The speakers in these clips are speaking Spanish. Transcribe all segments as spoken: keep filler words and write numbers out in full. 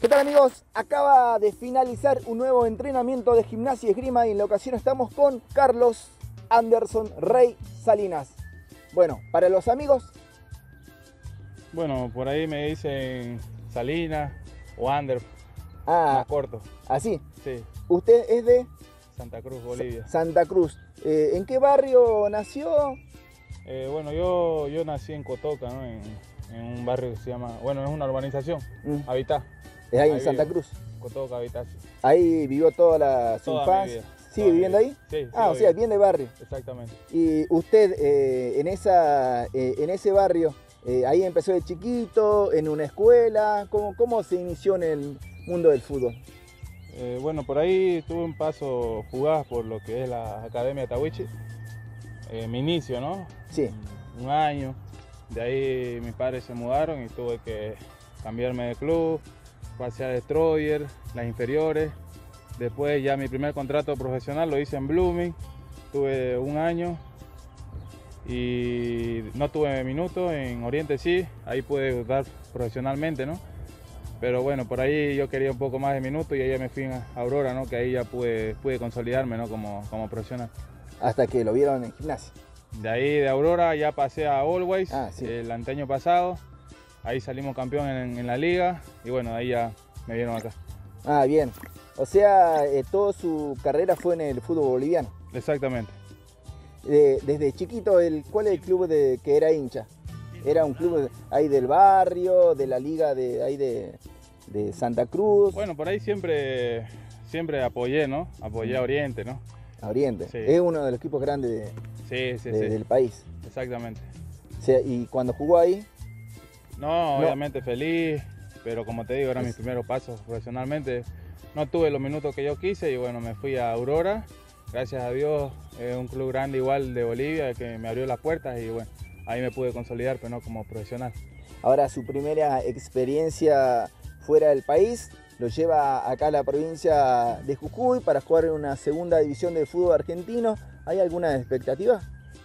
¿Qué tal, amigos? Acaba de finalizar un nuevo entrenamiento de gimnasia y esgrima y en la ocasión estamos con Carlos Anderson Rey Salinas. Bueno, para los amigos... Bueno, por ahí me dicen Salinas o Ander, ah, más corto. ¿Así? Sí. ¿Usted es de...? Santa Cruz, Bolivia. Santa Cruz. Eh, ¿En qué barrio nació? Eh, bueno, yo, yo nací en Cotoca, ¿no? En, en un barrio que se llama... Bueno, es una urbanización, mm. Habitat. ¿Es ahí, ahí en Santa vivo. Cruz? Cotoca, Habitat. Sí. ¿Ahí vivió toda la su infancia? ¿Sigue viviendo ahí? Sí, sí. Ah, o sea, bien de barrio. Exactamente. ¿Y usted eh, en, esa, eh, en ese barrio, eh, ahí empezó de chiquito, en una escuela? ¿Cómo, cómo se inició en el mundo del fútbol? Eh, bueno, por ahí tuve un paso jugado por lo que es la Academia Tahuichi. Eh, mi inicio, ¿no? Sí. Un año. De ahí mis padres se mudaron y tuve que cambiarme de club. Pasé a Destroyer, las inferiores. Después ya mi primer contrato profesional lo hice en Blooming. Tuve un año y no tuve minutos. En Oriente sí, ahí pude debutar profesionalmente, ¿no? Pero bueno, por ahí yo quería un poco más de minutos y ahí ya me fui a Aurora, ¿no? Que ahí ya pude, pude consolidarme, ¿no? Como, como profesional. Hasta que lo vieron en gimnasia. De ahí de Aurora ya pasé a Always, ah, sí. El anteaño pasado. Ahí salimos campeón en, en la liga y bueno, ahí ya me vieron acá. Ah, bien. O sea, eh, toda su carrera fue en el fútbol boliviano. Exactamente. Eh, desde chiquito, el, ¿cuál es el club de, que era hincha? Era un club ahí del barrio, de la liga de ahí de, de Santa Cruz. Bueno, por ahí siempre, siempre apoyé, ¿no? Apoyé a Oriente, ¿no? A Oriente. Sí. Es uno de los equipos grandes de, sí, sí, de, sí. del país. Exactamente. O sea, ¿y cuando jugó ahí? No, obviamente no. Feliz, pero como te digo, eran mis primeros pasos profesionalmente. No tuve los minutos que yo quise y bueno, me fui a Aurora. Gracias a Dios, es un club grande igual de Bolivia que me abrió las puertas y bueno, ahí me pude consolidar, pero no como profesional. Ahora su primera experiencia fuera del país lo lleva acá a la provincia de Jujuy para jugar en una segunda división de fútbol argentino. ¿Hay alguna expectativa?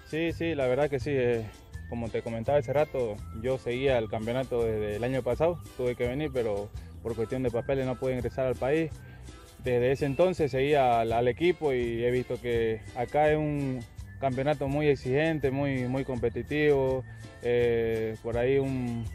Sí, sí, la verdad que sí. Eh, como te comentaba hace rato, yo seguía el campeonato desde el año pasado. Tuve que venir, pero por cuestión de papeles no pude ingresar al país. Desde ese entonces seguía al, al equipo y he visto que acá es un... campeonato muy exigente, muy, muy competitivo, eh, por ahí un,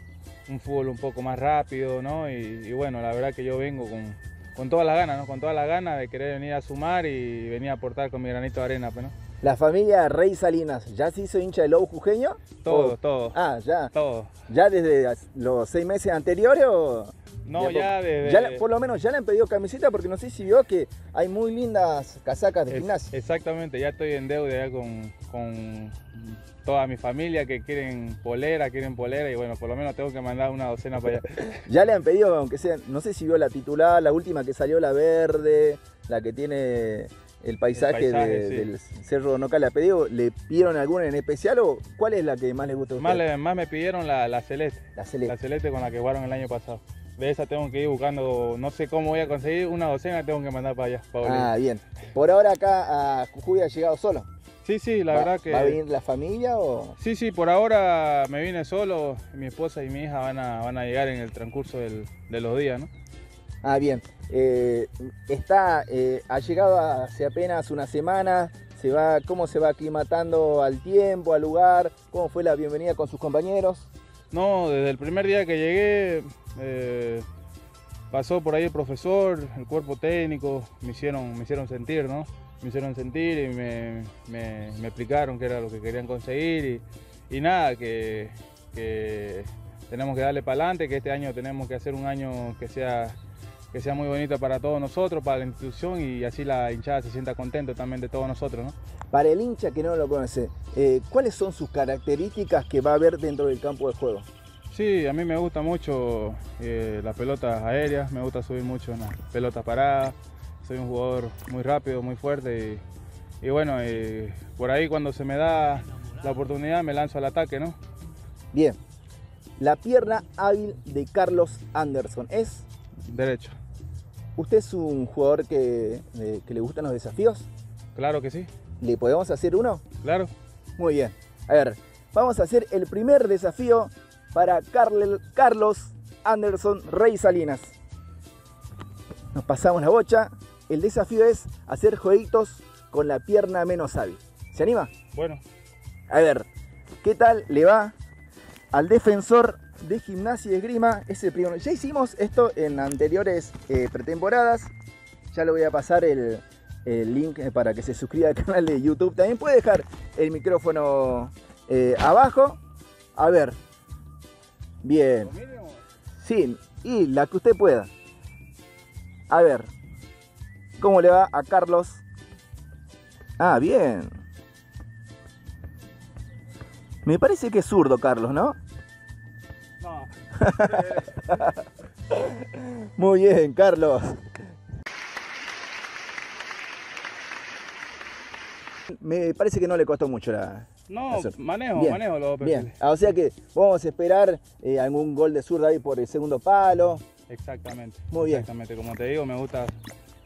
un fútbol un poco más rápido, ¿no? Y, y bueno, la verdad que yo vengo con, con todas las ganas, ¿no? Con todas las ganas de querer venir a sumar y venir a aportar con mi granito de arena, ¿no? La familia Rey Salinas, ¿ya se hizo hincha de Lobo Jujeño? Todo, ¿o? Todo. Ah, ya. Todo. ¿Ya desde los seis meses anteriores o...? No, de ya desde... Ya, por lo menos ya le han pedido camiseta porque no sé si vio que hay muy lindas casacas de gimnasia. Exactamente, ya estoy en deuda ya con, con toda mi familia que quieren polera, quieren polera y bueno, por lo menos tengo que mandar una docena para allá. Ya le han pedido, aunque sea, no sé si vio la titular, la última que salió, la verde, la que tiene el paisaje, el paisaje de, sí. del Cerro Noca, ¿le ha pedido? ¿Le pidieron alguna en especial o cuál es la que más les gusta a usted? Más, le, más me pidieron la, la celeste, la celeste, la celeste con la que jugaron el año pasado. De esa tengo que ir buscando, no sé cómo voy a conseguir, una docena tengo que mandar para allá. Para ah, bien. Por ahora acá a Jujuy ha llegado solo. Sí, sí, la va, verdad que... ¿Va a venir la familia o...? Sí, sí, por ahora me vine solo, mi esposa y mi hija van a, van a llegar en el transcurso del, de los días, ¿no? Ah, bien. Eh, está, eh, ha llegado hace apenas una semana, se va, ¿cómo se va aclimatando al tiempo, al lugar? ¿Cómo fue la bienvenida con sus compañeros? No, desde el primer día que llegué eh, pasó por ahí el profesor, el cuerpo técnico, me hicieron, me hicieron sentir, ¿no? Me hicieron sentir y me, me, me explicaron qué era lo que querían conseguir y, y nada, que, que tenemos que darle para adelante, que este año tenemos que hacer un año que sea, que sea muy bonito para todos nosotros, para la institución y así la hinchada se sienta contenta también de todos nosotros, ¿no? Para el hincha que no lo conoce, eh, ¿cuáles son sus características que va a haber dentro del campo de juego? Sí, a mí me gusta mucho eh, las pelotas aéreas, me gusta subir mucho en las pelotas paradas, soy un jugador muy rápido, muy fuerte y, y bueno, eh, por ahí cuando se me da la oportunidad me lanzo al ataque, ¿no? Bien, la pierna hábil de Carlos Anderson es... Derecho. ¿Usted es un jugador que, eh, que le gustan los desafíos? Claro que sí. ¿Le podemos hacer uno? Claro. Muy bien. A ver, vamos a hacer el primer desafío para Carlos Anderson Rey Salinas. Nos pasamos la bocha. El desafío es hacer jueguitos con la pierna menos hábil. ¿Se anima? Bueno. A ver, ¿qué tal le va al defensor de Gimnasia y Esgrima? Es el primero. Ya hicimos esto en anteriores eh, pretemporadas. Ya le voy a pasar el, el link para que se suscriba al canal de YouTube. También puede dejar el micrófono eh, abajo. A ver. Bien. Sí, y la que usted pueda. A ver. ¿Cómo le va a Carlos? Ah, bien. Me parece que es zurdo, Carlos, ¿no? No. Muy bien, Carlos. Me parece que no le costó mucho la... No, la manejo, bien. manejo los perfiles. Bien, o sea que vamos a esperar eh, algún gol de zurda ahí por el segundo palo. Exactamente. Muy bien. Exactamente, como te digo, me gusta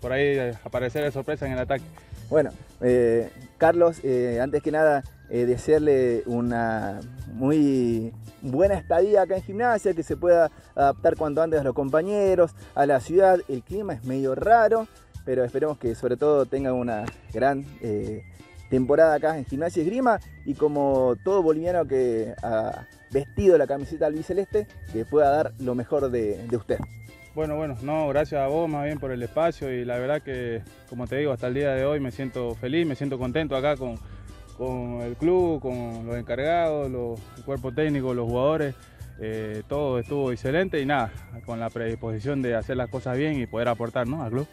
por ahí aparecer de sorpresa en el ataque. Bueno, eh, Carlos, eh, antes que nada, eh, desearle una muy buena estadía acá en Gimnasia, que se pueda adaptar cuanto antes a los compañeros, a la ciudad. El clima es medio raro, pero esperemos que sobre todo tenga una gran eh, temporada acá en Gimnasia y Esgrima, y como todo boliviano que ha vestido la camiseta albiceleste, que pueda dar lo mejor de, de usted. Bueno, bueno, no, gracias a vos más bien por el espacio, y la verdad que, como te digo, hasta el día de hoy me siento feliz, me siento contento acá con, con el club, con los encargados, los, el cuerpo técnico, los jugadores, eh, todo estuvo excelente, y nada, con la predisposición de hacer las cosas bien y poder aportar, ¿no?, al club.